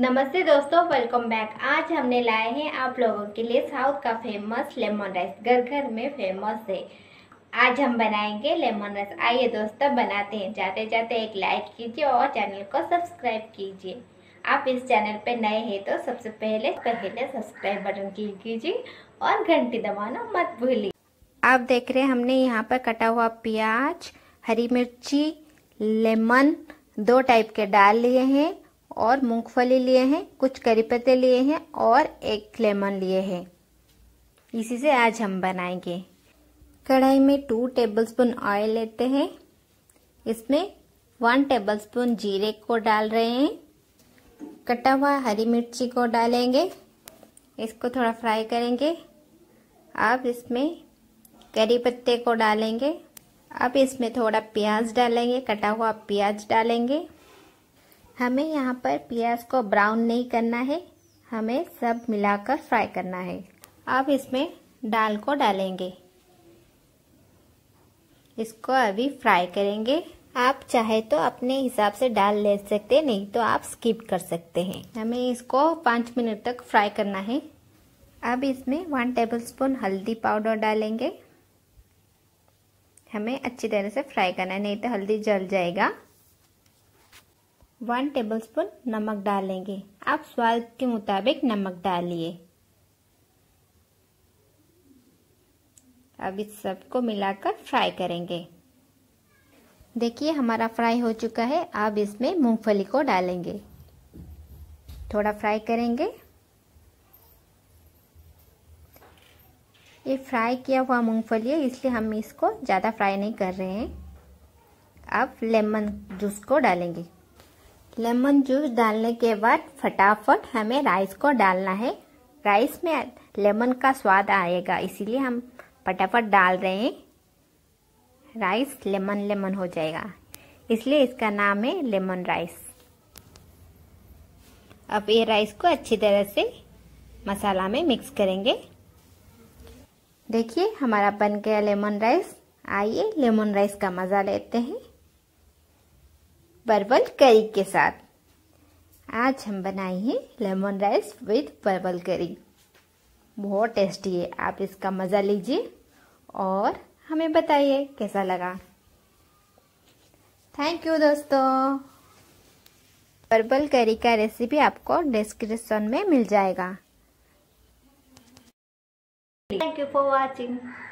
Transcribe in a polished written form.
नमस्ते दोस्तों, welcome back. आज हमने लाए हैं आप लोगों के लिए साउथ का फेमस लेमन राइस, घर घर में फेमस है। आज हम बनाएंगे लेमन राइस। आइए दोस्तों बनाते हैं। जाते जाते एक लाइक कीजिए और चैनल को सब्सक्राइब कीजिए। आप इस चैनल पर नए हैं तो सबसे पहले सब्सक्राइब बटन क्लिक कीजिए और घंटी दबाना मत भूलिए। आप देख रहे हैं हमने यहाँ पर कटा हुआ प्याज, हरी मिर्ची, लेमन दो टाइप के डाल लिए हैं और मूंगफली लिए हैं, कुछ करी पत्ते लिए हैं और एक लेमन लिए हैं। इसी से आज हम बनाएंगे। कढ़ाई में 2 टेबलस्पून ऑयल लेते हैं। इसमें 1 टेबलस्पून जीरे को डाल रहे हैं। कटा हुआ हरी मिर्ची को डालेंगे। इसको थोड़ा फ्राई करेंगे। अब इसमें करी पत्ते को डालेंगे। अब इसमें थोड़ा प्याज डालेंगे, कटा हुआ प्याज डालेंगे। हमें यहाँ पर प्याज को ब्राउन नहीं करना है, हमें सब मिलाकर फ्राई करना है। अब इसमें दाल को डालेंगे। इसको अभी फ्राई करेंगे। आप चाहे तो अपने हिसाब से दाल ले सकते हैं, नहीं तो आप स्किप कर सकते हैं। हमें इसको 5 मिनट तक फ्राई करना है। अब इसमें 1 टेबलस्पून हल्दी पाउडर डालेंगे। हमें अच्छी तरह से फ्राई करना है, नहीं तो हल्दी जल जाएगा। 1 टेबलस्पून नमक डालेंगे। आप स्वाद के मुताबिक नमक डालिए। अब इस सबको मिलाकर फ्राई करेंगे। देखिए हमारा फ्राई हो चुका है। अब इसमें मूंगफली को डालेंगे, थोड़ा फ्राई करेंगे। ये फ्राई किया हुआ मूंगफली है, इसलिए हम इसको ज़्यादा फ्राई नहीं कर रहे हैं। अब लेमन जूस को डालेंगे। लेमन जूस डालने के बाद फटाफट हमें राइस को डालना है। राइस में लेमन का स्वाद आएगा, इसीलिए हम फटाफट डाल रहे हैं। राइस लेमन लेमन हो जाएगा, इसलिए इसका नाम है लेमन राइस। अब ये राइस को अच्छी तरह से मसाला में मिक्स करेंगे। देखिए हमारा बन गया लेमन राइस। आइए लेमन राइस का मज़ा लेते हैं परवल करी के साथ। आज हम बनाएंगे लेमन राइस विद परवल करी। बहुत टेस्टी है, आप इसका मज़ा लीजिए और हमें बताइए कैसा लगा। थैंक यू दोस्तों। परवल करी का रेसिपी आपको डिस्क्रिप्शन में मिल जाएगा। Thank you for watching.